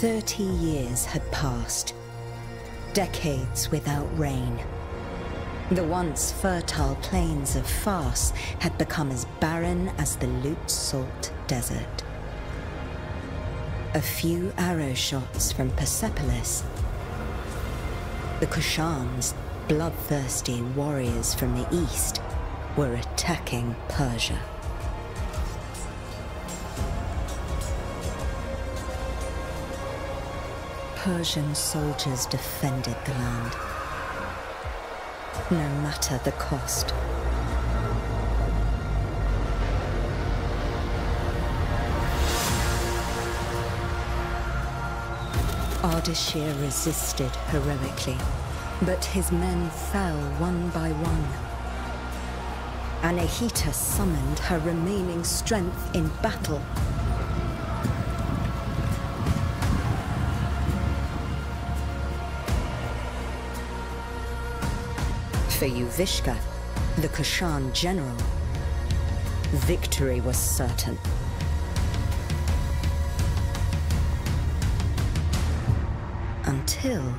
30 years had passed, decades without rain. The once fertile plains of Fars had become as barren as the Lut-Salt Desert. A few arrow shots from Persepolis, the Kushans, bloodthirsty warriors from the east, were attacking Persia. Persian soldiers defended the land, no matter the cost. Ardashir resisted heroically, but his men fell one by one. Anahita summoned her remaining strength in battle. For Yuvishka, the Kushan general, victory was certain. Until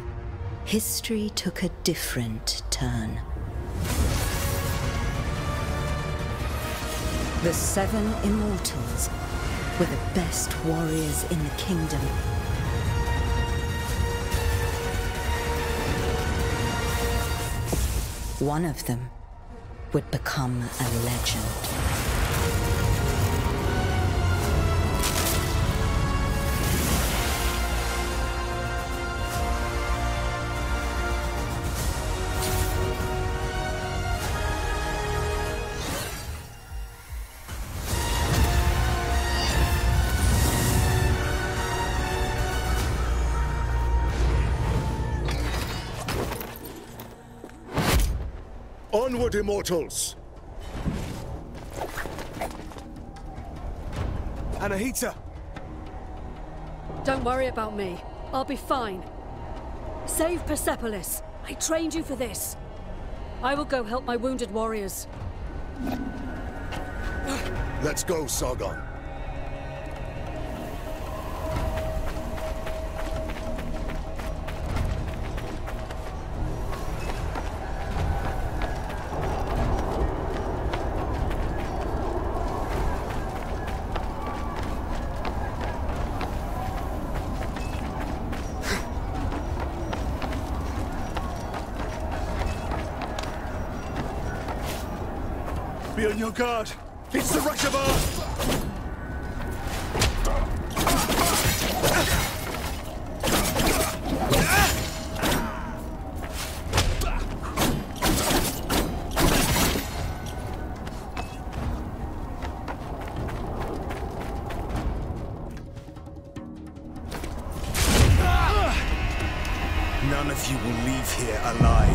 history took a different turn. The seven immortals were the best warriors in the kingdom. One of them would become a legend. Onward, immortals! Anahita! Don't worry about me. I'll be fine. Save Persepolis. I trained you for this. I will go help my wounded warriors. Let's go, Sargon. Be on your guard! It's the Rashabar! None of you will leave here alive.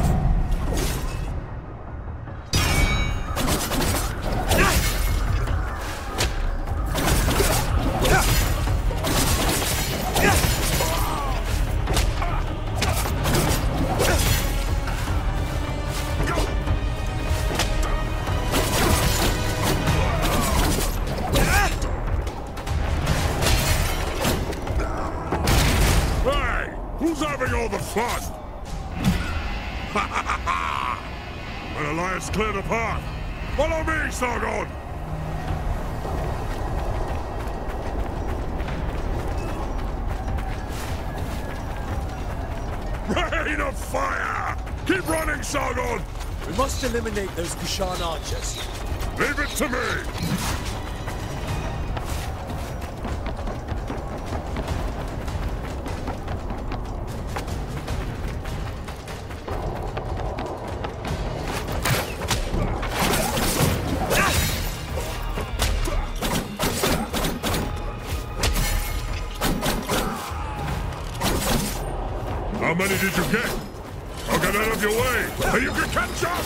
Clear the path! Follow me, Sargon! Rain of fire! Keep running, Sargon! We must eliminate those Kushan archers. Leave it to me! How many did you get? I'll get out of your way, and you can catch up!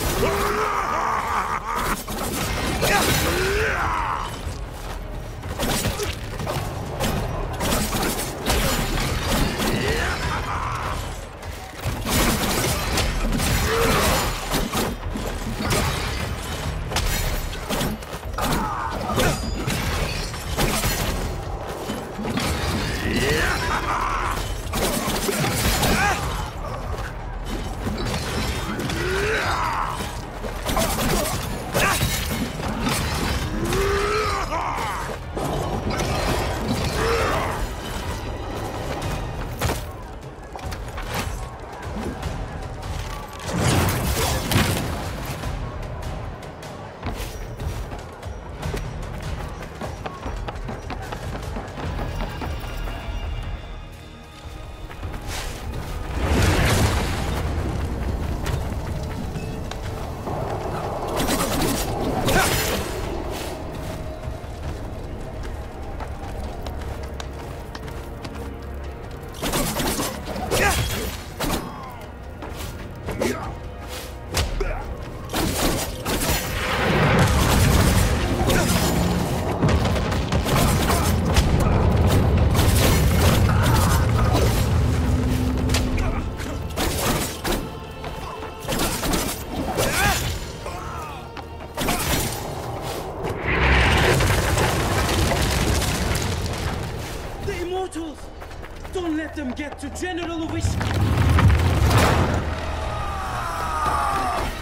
get to General Yuvishka.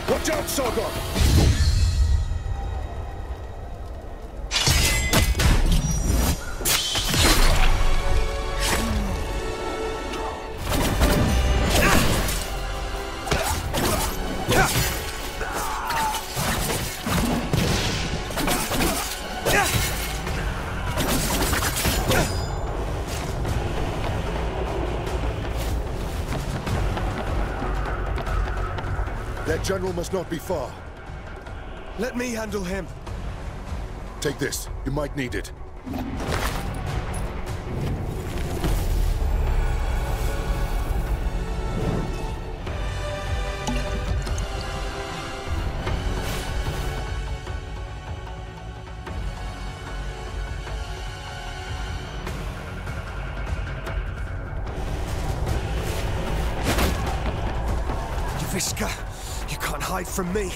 Watch out, Sargon! The general must not be far. Let me handle him. Take this. You might need it. Yuvishka! You can't hide from me!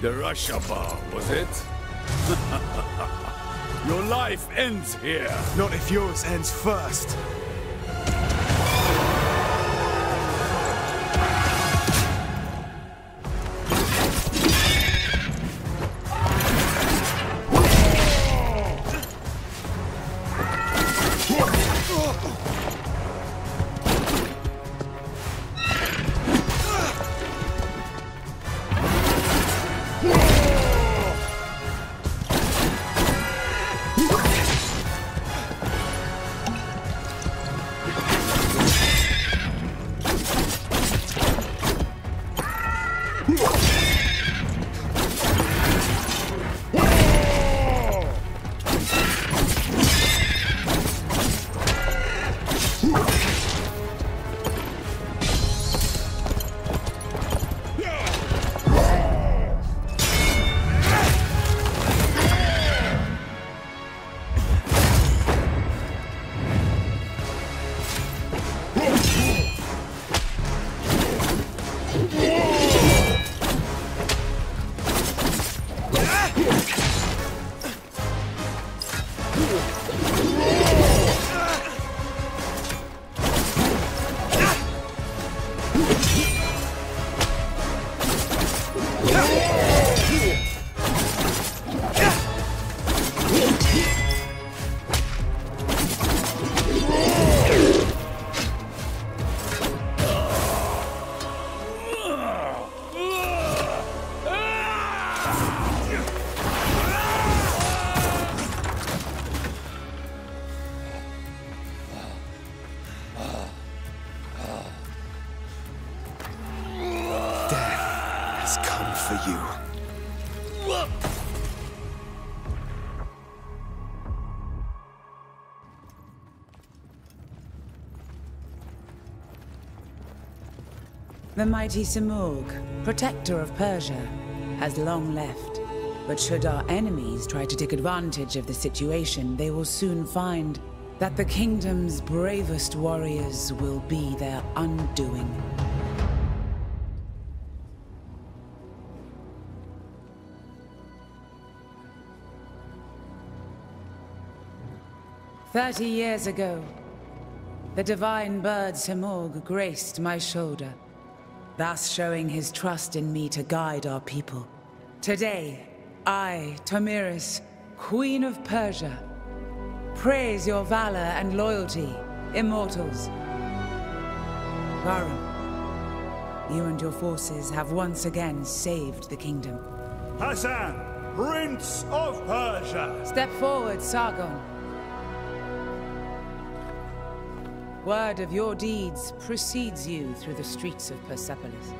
The Rashabar, was it? Your life ends here. Not if yours ends first. The mighty Simurgh, protector of Persia, has long left. But should our enemies try to take advantage of the situation, they will soon find that the kingdom's bravest warriors will be their undoing. Thirty years ago, the divine bird Simurgh graced my shoulder, thus showing his trust in me to guide our people. Today, I, Thomyris, Queen of Persia, praise your valor and loyalty, immortals. Varun, you and your forces have once again saved the kingdom. Ghassan, Prince of Persia! Step forward, Sargon. Word of your deeds precedes you through the streets of Persepolis.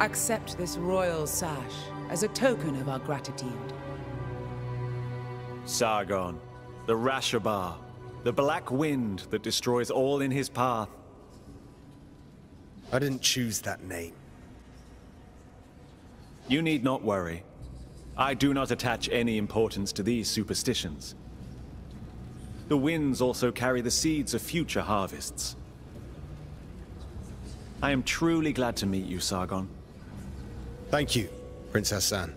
Accept this royal sash as a token of our gratitude. Sargon, the Rashabar, The black wind that destroys all in his path. I didn't choose that name. You need not worry. I do not attach any importance to these superstitions. The winds also carry the seeds of future harvests. I am truly glad to meet you, Sargon. Thank you, Prince Hassan.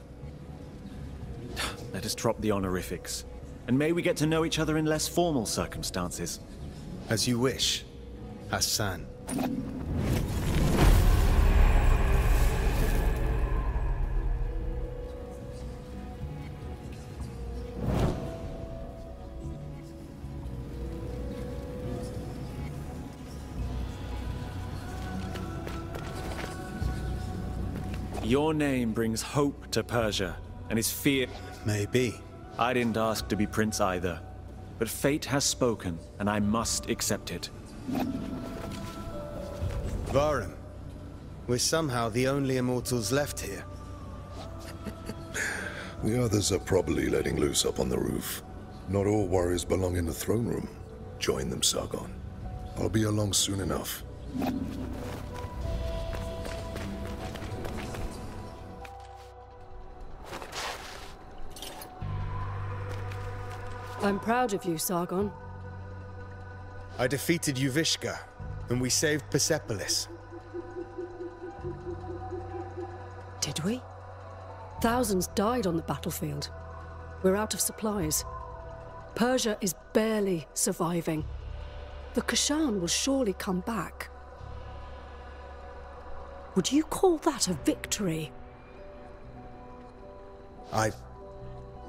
Let us drop the honorifics, and may we get to know each other in less formal circumstances. As you wish, Hassan. Your name brings hope to Persia, and is fear... Maybe. I didn't ask to be prince either, but fate has spoken, and I must accept it. Varun, we're somehow the only immortals left here. The others are probably letting loose up on the roof. Not all warriors belong in the throne room. Join them, Sargon. I'll be along soon enough. I'm proud of you, Sargon. I defeated Yuvishka, and we saved Persepolis. Did we? Thousands died on the battlefield. We're out of supplies. Persia is barely surviving. The Ghassan will surely come back. Would you call that a victory? I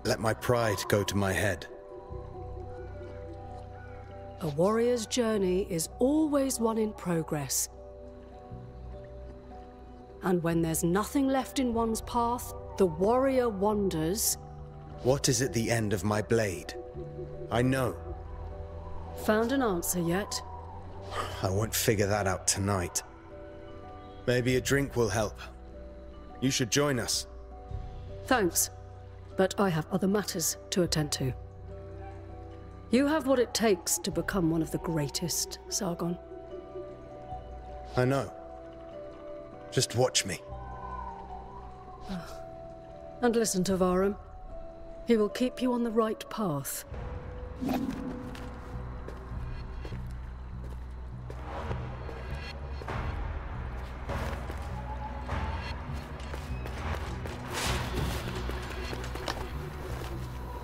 let my pride go to my head. A warrior's journey is always one in progress. And when there's nothing left in one's path, the warrior wanders. What is at the end of my blade? I know. Found an answer yet? I won't figure that out tonight. Maybe a drink will help. You should join us. Thanks, but I have other matters to attend to. You have what it takes to become one of the greatest, Sargon. I know. Just watch me. And listen to Varun. He will keep you on the right path.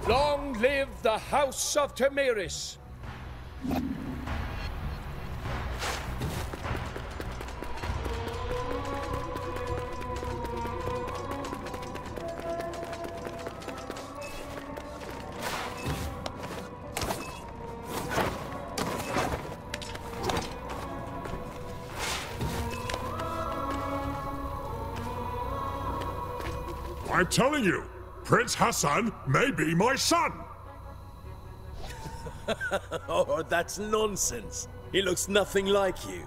Long live the House of Thomyris! I'm telling you! Prince Hassan may be my son! Oh, that's nonsense. He looks nothing like you.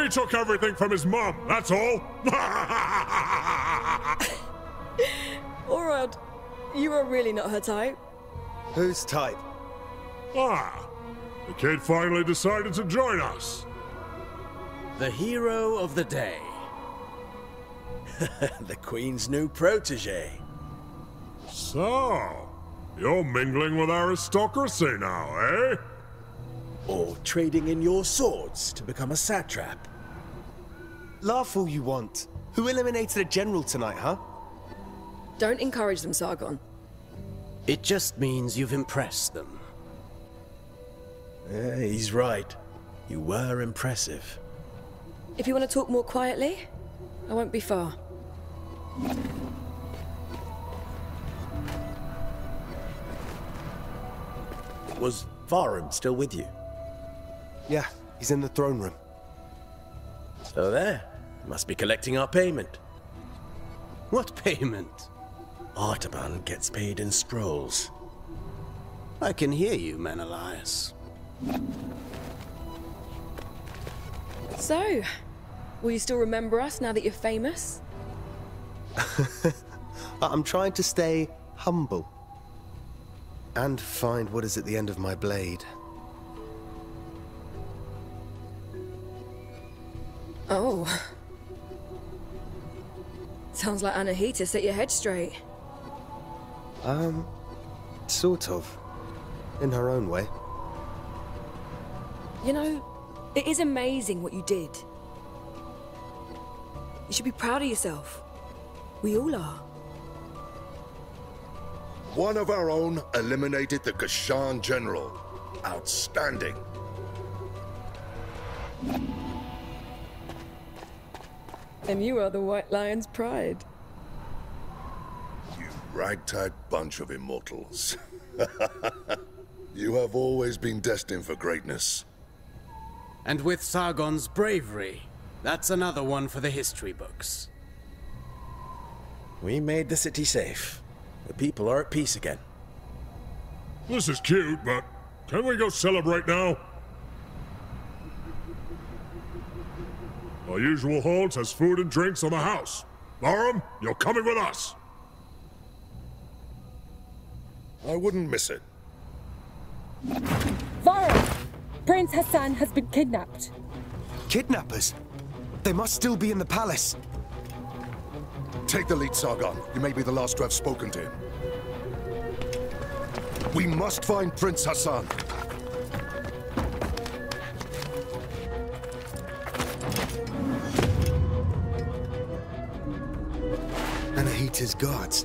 He took everything from his mum, that's all! Orod, you are really not her type. Whose type? Ah, the kid finally decided to join us. The hero of the day. The Queen's new protégé. So, you're mingling with aristocracy now, eh? Or trading in your swords to become a satrap. Laugh all you want. Who eliminated a general tonight, huh? Don't encourage them, Sargon. It just means you've impressed them. Yeah, he's right. You were impressive. If you want to talk more quietly, I won't be far. Was Varun still with you? Yeah, he's in the throne room. So there. Must be collecting our payment. What payment? Artaban gets paid in scrolls. I can hear you, Menelaus. So, will you still remember us now that you're famous? I'm trying to stay humble. and find what is at the end of my blade. Oh. Sounds like Anahita set your head straight. Sort of. In her own way. You know, it is amazing what you did. You should be proud of yourself. We all are. One of our own eliminated the Ghassan general. Outstanding. And you are the White Lion's pride. You ragtag bunch of immortals. You have always been destined for greatness. And with Sargon's bravery, that's another one for the history books. We made the city safe. The people are at peace again. This is cute, but can we go celebrate now? Our usual host has food and drinks on the house. Vahram, you're coming with us. I wouldn't miss it. Vahram! Prince Ghassan has been kidnapped. Kidnappers? They must still be in the palace. Take the lead, Sargon. You may be the last to have spoken to him. We must find Prince Ghassan. Anahita's guards.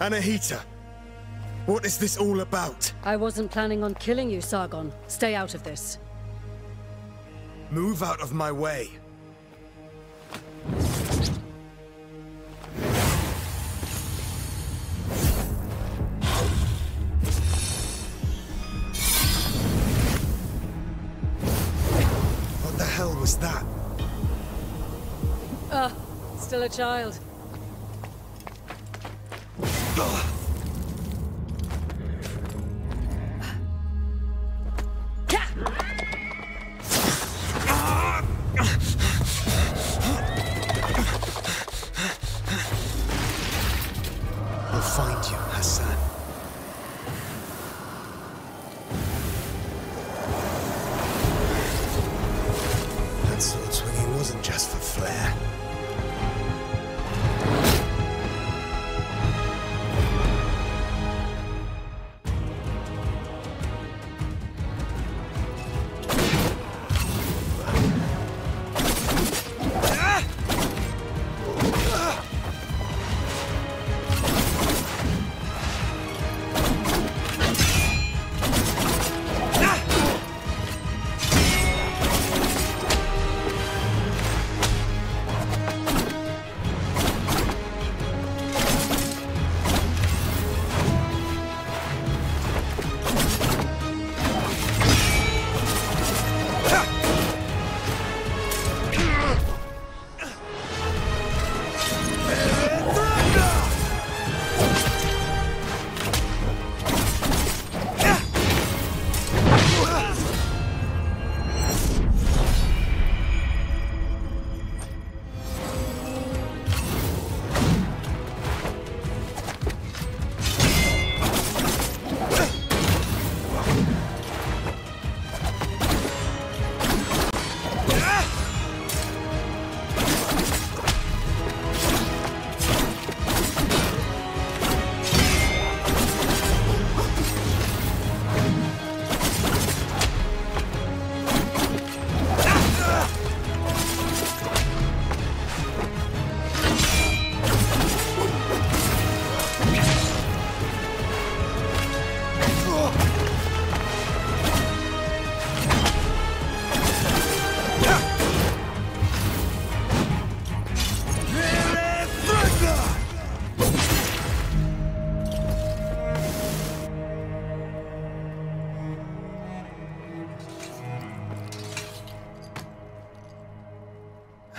Anahita, what is this all about? I wasn't planning on killing you, Sargon. Stay out of this. Move out of my way. hell was that? Still a child.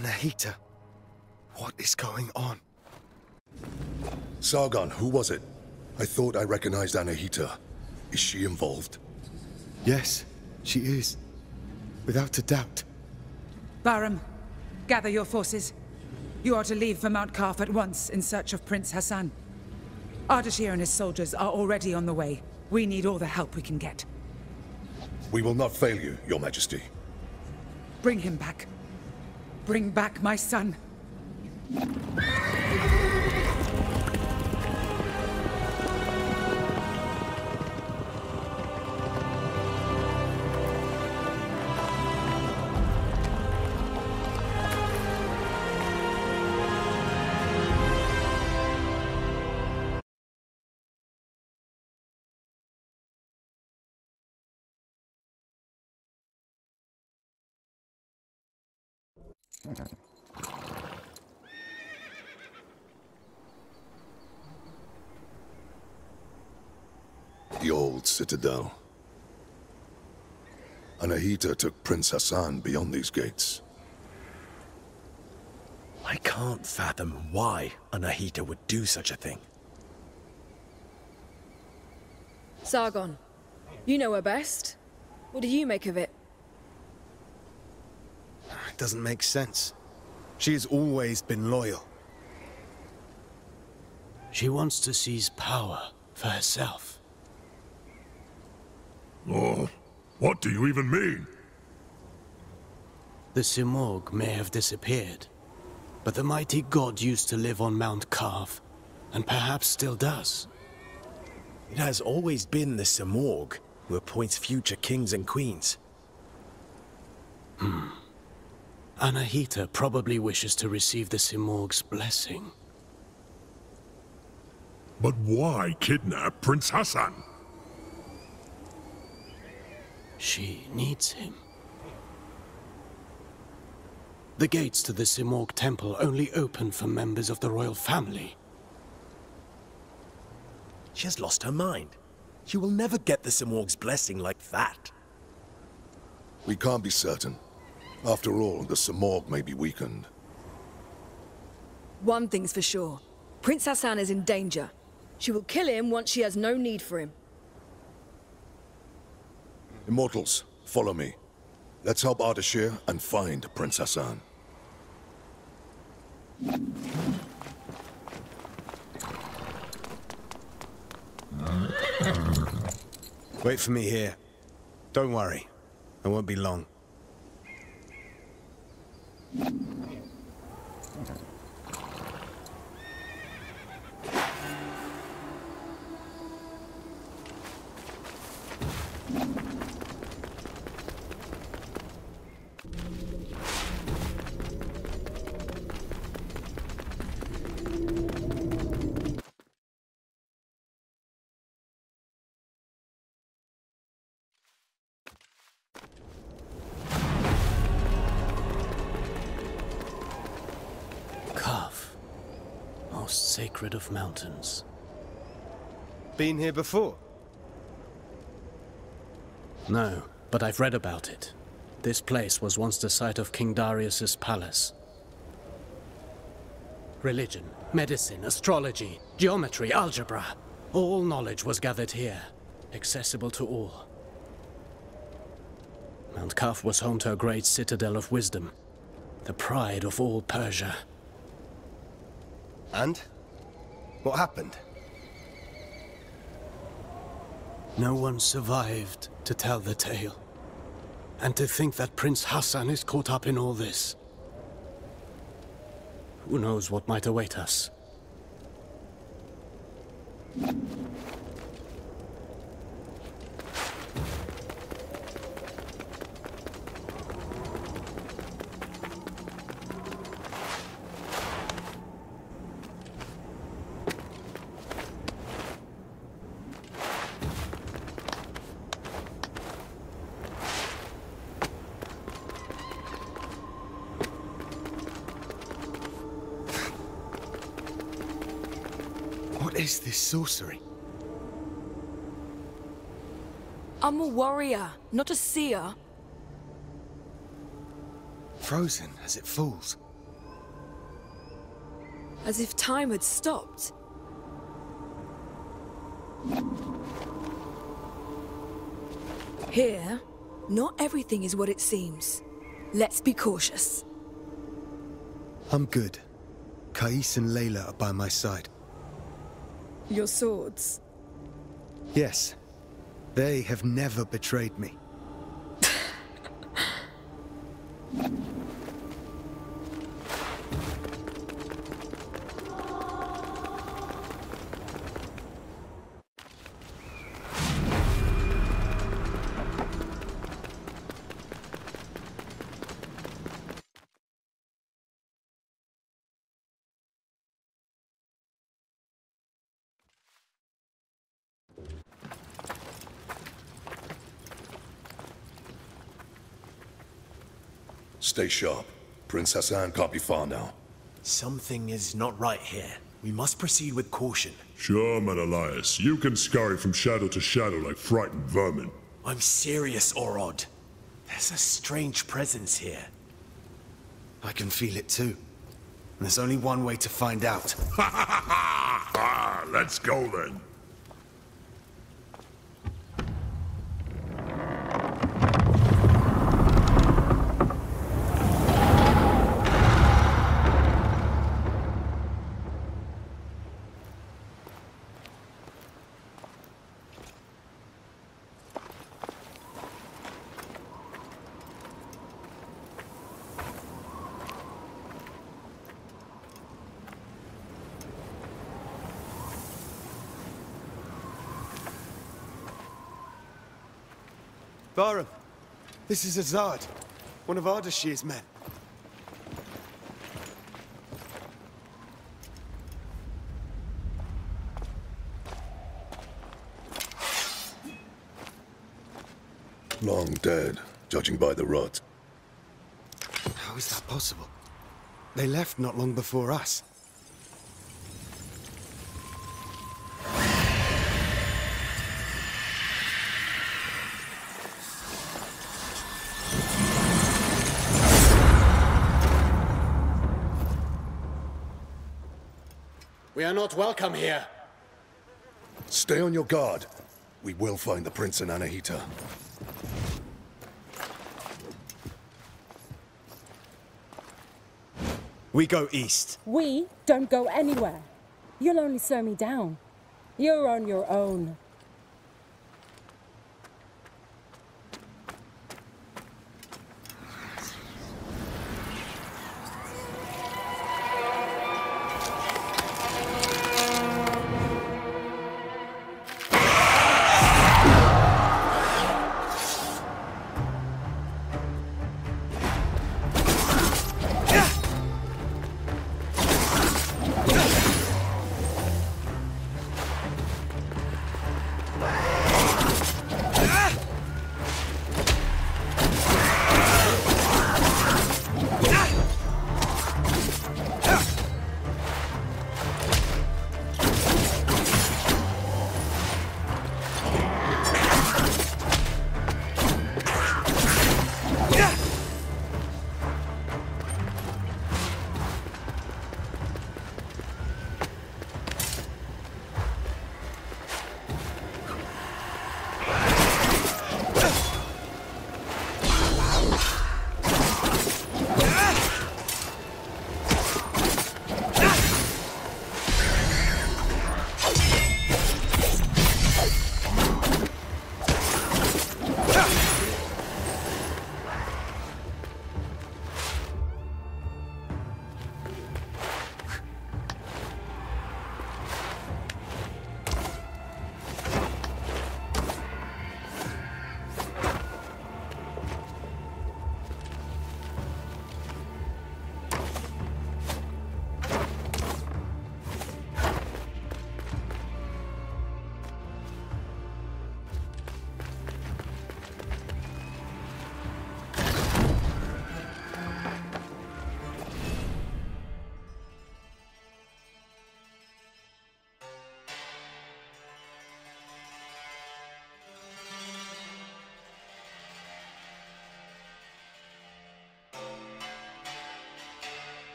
Anahita, what is going on? Sargon, who was it? I thought I recognized Anahita. Is she involved? Yes, she is. Without a doubt. Vahram, gather your forces. You are to leave for Mount Qaf at once in search of Prince Ghassan. Ardashir and his soldiers are already on the way. We need all the help we can get. We will not fail you, Your Majesty. Bring him back. Bring back my son. The old citadel. Anahita took Prince Ghassan beyond these gates. I can't fathom why Anahita would do such a thing. Sargon, you know her best. What do you make of it? It doesn't make sense. She has always been loyal. She wants to seize power for herself. Oh, what do you even mean? The Simorgh may have disappeared, but the mighty god used to live on Mount Qaf, and perhaps still does. It has always been the Simorgh who appoints future kings and queens. Anahita probably wishes to receive the Simorgh's blessing. But why kidnap Prince Ghassan? She needs him. The gates to the Simorgh temple only open for members of the royal family. She has lost her mind. She will never get the Simorgh's blessing like that. We can't be certain. After all, the Simorgh may be weakened. One thing's for sure. Prince Ghassan is in danger. She will kill him once she has no need for him. Immortals, follow me. Let's help Ardashir and find Prince Ghassan. Wait for me here. Don't worry. I won't be long. Sacred of mountains. Been here before? No, but I've read about it. This place was once the site of King Darius's palace. Religion, medicine, astrology, geometry, algebra. All knowledge was gathered here, accessible to all. Mount Qaf was home to a great citadel of wisdom, the pride of all Persia. And? What happened? No one survived to tell the tale. And to think that Prince Ghassan is caught up in all this. Who knows what might await us? Sorcery. I'm a warrior, not a seer. Frozen as it falls. As if time had stopped. Here, not everything is what it seems. Let's be cautious. I'm good. Kais and Layla are by my side. Your swords? Yes. They have never betrayed me. Stay sharp. Prince Ghassan can't be far now. Something is not right here. We must proceed with caution. Sure, Menelaus. You can scurry from shadow to shadow like frightened vermin. I'm serious, Orod. There's a strange presence here. I can feel it too. And there's only one way to find out. Let's go then. Varun, this is Azad, one of Ardashir's men. Long dead, judging by the rot. How is that possible? They left not long before us. We are not welcome here. Stay on your guard. We will find the prince and Anahita. We go east. We don't go anywhere. You'll only slow me down. You're on your own.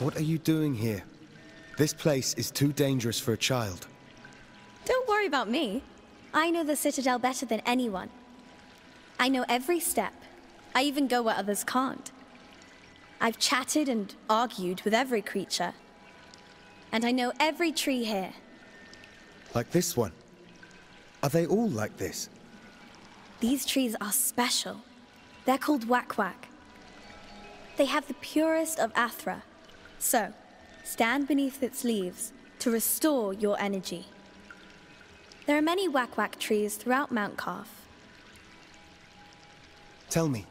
What are you doing here? This place is too dangerous for a child. Don't worry about me. I know the Citadel better than anyone. I know every step. I even go where others can't. I've chatted and argued with every creature. And I know every tree here. Like this one? Are they all like this? These trees are special. They're called Wack Wack. They have the purest of Athra. So, stand beneath its leaves to restore your energy. There are many Wack Wack trees throughout Mount Qaf. Tell me,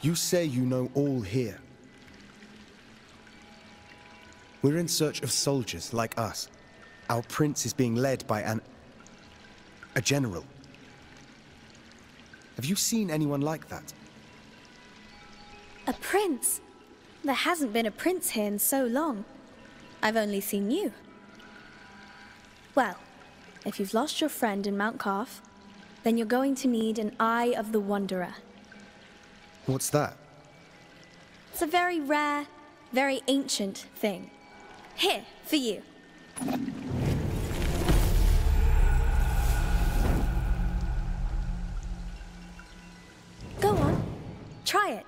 you say you know all here. We're in search of soldiers like us. Our prince is being led by a general. Have you seen anyone like that? A prince? There hasn't been a prince here in so long. I've only seen you. Well, if you've lost your friend in Mount Qaf, then you're going to need an Eye of the Wanderer. What's that? It's a very rare, very ancient thing. Here, for you. Go on, try it.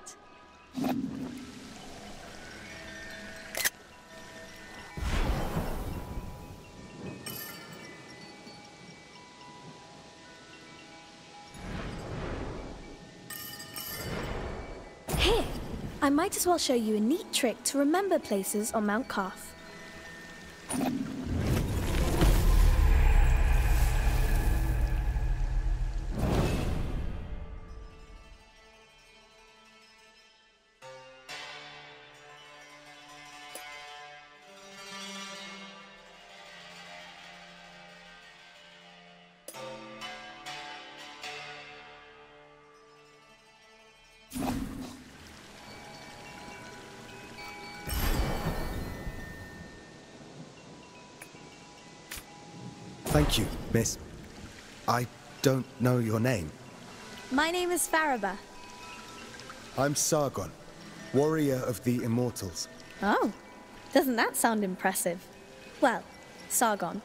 Here, I might as well show you a neat trick to remember places on Mount Qaf. Thank you, miss. I don't know your name. My name is Faraba. I'm Sargon, warrior of the immortals. Oh, doesn't that sound impressive? Well, Sargon,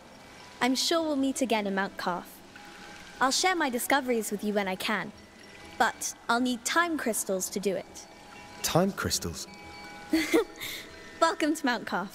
I'm sure we'll meet again in Mount Qaf. I'll share my discoveries with you when I can, but I'll need time crystals to do it. Time crystals? Welcome to Mount Qaf.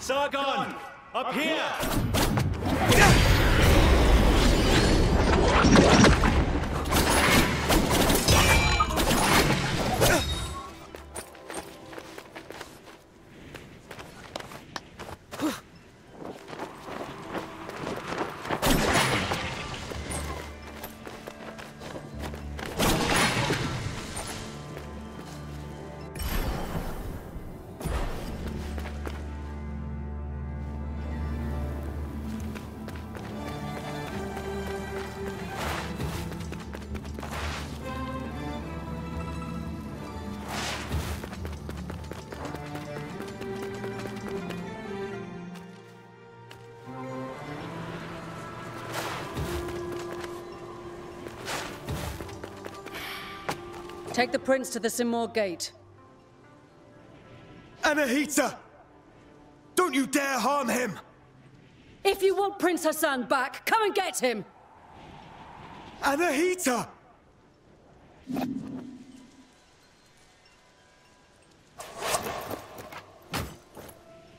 Sargon, up here! Take the prince to the Simorgh Gate. Anahita! Don't you dare harm him! If you want Prince Ghassan back, come and get him! Anahita!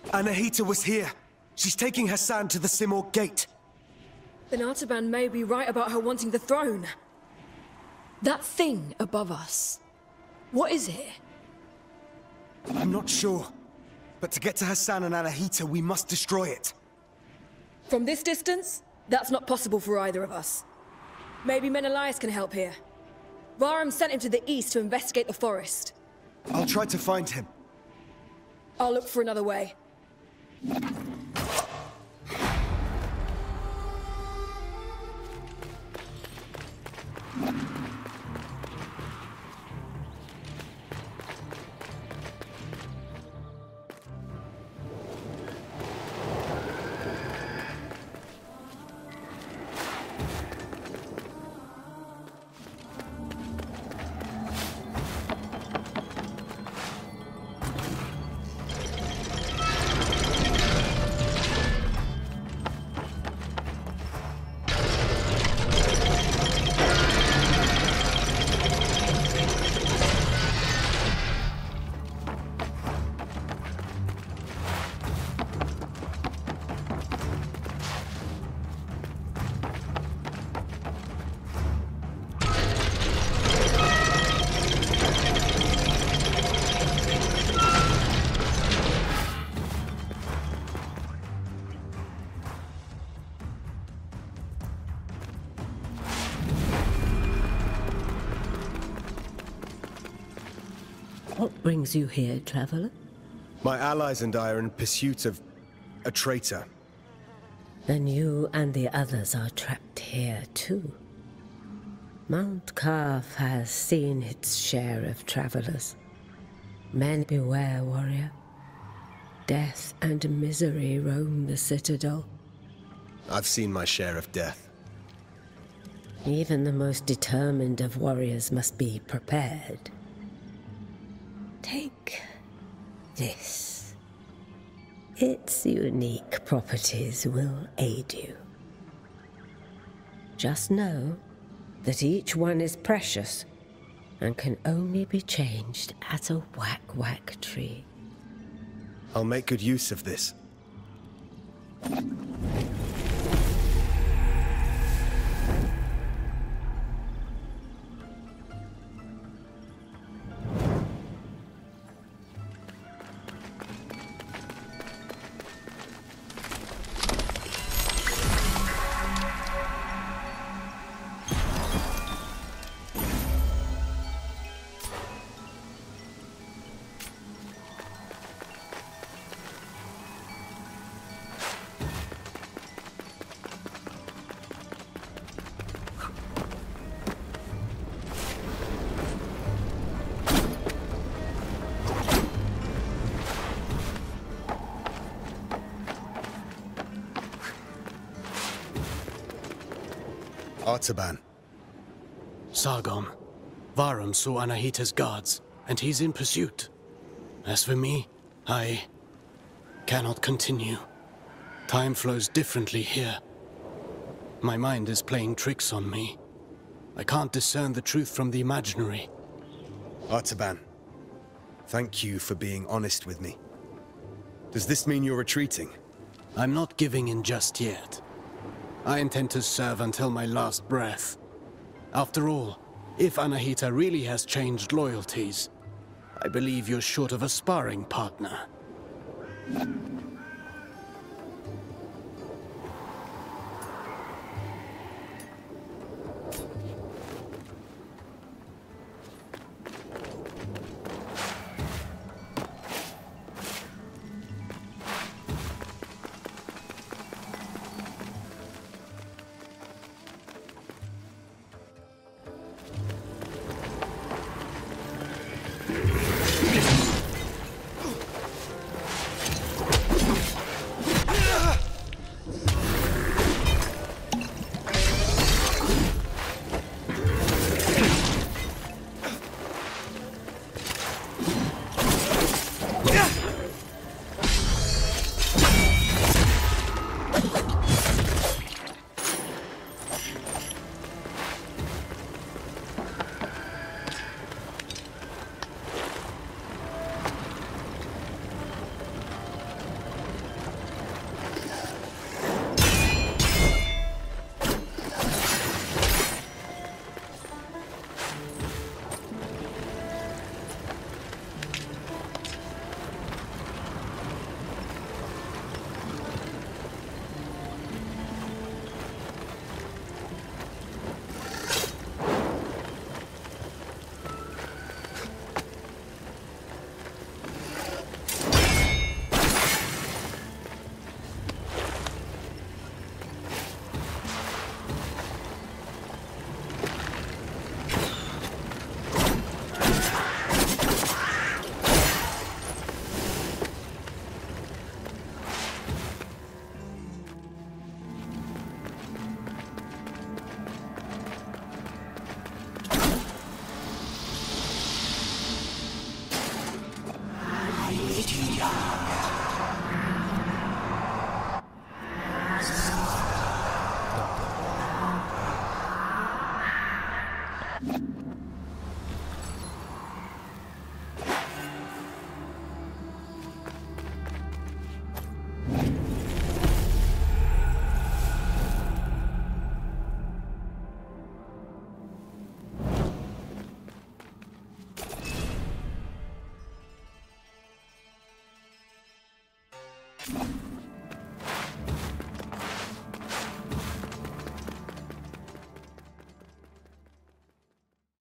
Anahita was here. She's taking Ghassan to the Simorgh Gate. Then Artaban may be right about her wanting the throne. That thing above us, what is it? I'm not sure, but to get to Ghassan and Anahita, we must destroy it. From this distance, that's not possible for either of us. Maybe Menelaus can help here. Vahram sent him to the east to investigate the forest. I'll try to find him. I'll look for another way. What brings you here, traveler? My allies and I are in pursuit of a traitor. Then you and the others are trapped here too. Mount Qaf has seen its share of travelers. Men, beware, warrior. Death and misery roam the citadel. I've seen my share of death. Even the most determined of warriors must be prepared. Take this. Its unique properties will aid you. Just know that each one is precious and can only be changed at a Wack Wack tree. I'll make good use of this. Artaban. Sargon, Varun saw Anahita's guards, and he's in pursuit. As for me, I cannot continue. Time flows differently here. My mind is playing tricks on me. I can't discern the truth from the imaginary. Artaban, thank you for being honest with me. Does this mean you're retreating? I'm not giving in just yet. I intend to serve until my last breath. After all, if Anahita really has changed loyalties, I believe you're short of a sparring partner.